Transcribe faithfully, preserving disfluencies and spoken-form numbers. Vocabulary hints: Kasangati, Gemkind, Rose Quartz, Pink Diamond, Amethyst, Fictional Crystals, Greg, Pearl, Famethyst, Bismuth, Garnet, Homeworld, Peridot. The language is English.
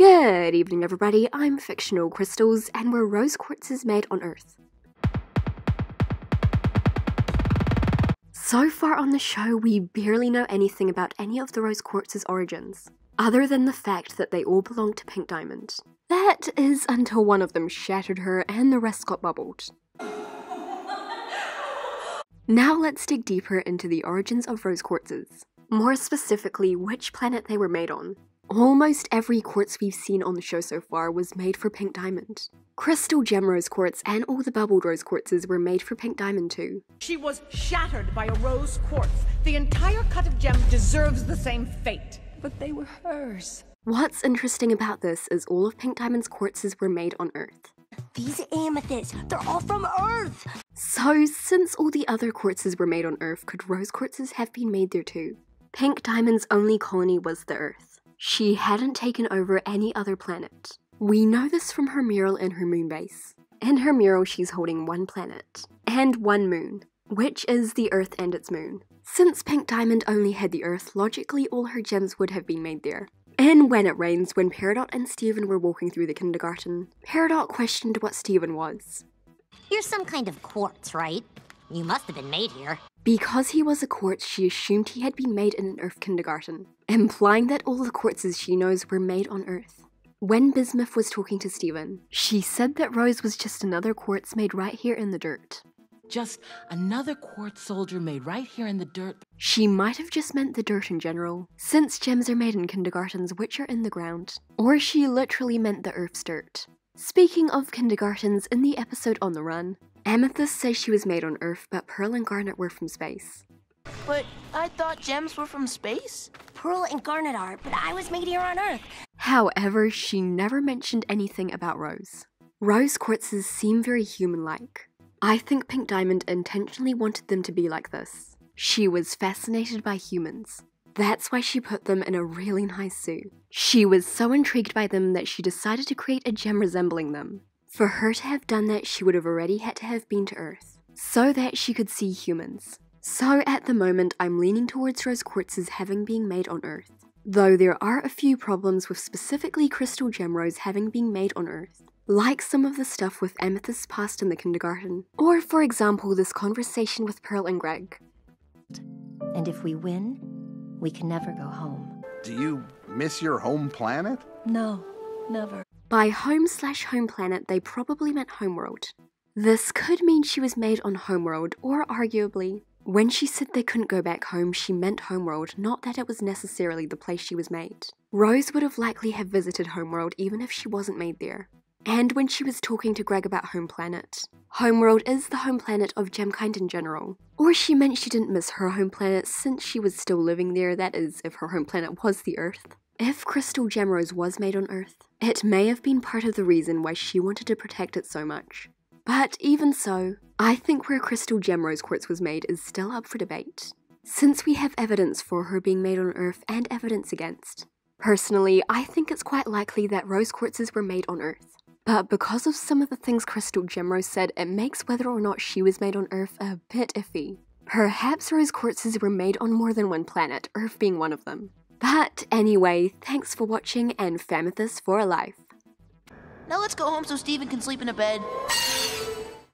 Good evening everybody, I'm Fictional Crystals and we're Rose Quartz is made on Earth. So far on the show we barely know anything about any of the Rose Quartz's origins, other than the fact that they all belong to Pink Diamond. That is until one of them shattered her and the rest got bubbled. Now let's dig deeper into the origins of Rose Quartz's, more specifically which planet they were made on. Almost every quartz we've seen on the show so far was made for Pink Diamond. Crystal Gem Rose Quartz and all the bubbled Rose Quartzes were made for Pink Diamond too. She was shattered by a Rose Quartz. The entire cut of gem deserves the same fate. But they were hers. What's interesting about this is all of Pink Diamond's quartzes were made on Earth. These amethysts, they're all from Earth! So, since all the other quartzes were made on Earth, could Rose Quartzes have been made there too? Pink Diamond's only colony was the Earth. She hadn't taken over any other planet. We know this from her mural in her moon base. In her mural, she's holding one planet, and one moon, which is the Earth and its moon. Since Pink Diamond only had the Earth, logically all her gems would have been made there. In When It Rains, when Peridot and Steven were walking through the kindergarten, Peridot questioned what Steven was. You're some kind of quartz, right? You must have been made here. Because he was a quartz, she assumed he had been made in an Earth kindergarten, implying that all the quartzes she knows were made on Earth. When Bismuth was talking to Steven, she said that Rose was just another quartz made right here in the dirt. Just another quartz soldier made right here in the dirt. She might have just meant the dirt in general, since gems are made in kindergartens which are in the ground, or she literally meant the Earth's dirt. Speaking of kindergartens, in the episode On the Run, Amethyst says she was made on Earth, but Pearl and Garnet were from space. But I thought gems were from space? Pearl and Garnet are, but I was made here on Earth. However, she never mentioned anything about Rose. Rose quartzes seem very human-like. I think Pink Diamond intentionally wanted them to be like this. She was fascinated by humans. That's why she put them in a really nice zoo. She was so intrigued by them that she decided to create a gem resembling them. For her to have done that, she would have already had to have been to Earth, so that she could see humans. So at the moment, I'm leaning towards Rose Quartz's having been made on Earth, though there are a few problems with specifically Crystal Gem Rose having been made on Earth, like some of the stuff with Amethyst past in the kindergarten, or for example this conversation with Pearl and Greg. And if we win, we can never go home. Do you miss your home planet? No, never. By home slash home planet, they probably meant Homeworld. This could mean she was made on Homeworld, or arguably, when she said they couldn't go back home, she meant Homeworld, not that it was necessarily the place she was made. Rose would have likely have visited Homeworld even if she wasn't made there. And when she was talking to Greg about home planet, Homeworld is the home planet of Gemkind in general. Or she meant she didn't miss her home planet since she was still living there, that is, if her home planet was the Earth. If Crystal Gem Rose was made on Earth, it may have been part of the reason why she wanted to protect it so much. But even so, I think where Crystal Gem Rose Quartz was made is still up for debate, since we have evidence for her being made on Earth and evidence against. Personally, I think it's quite likely that Rose Quartzes were made on Earth, but because of some of the things Crystal Gem Rose said, it makes whether or not she was made on Earth a bit iffy. Perhaps Rose Quartzes were made on more than one planet, Earth being one of them. But anyway, thanks for watching and Famethyst for life. Now let's go home so Steven can sleep in a bed.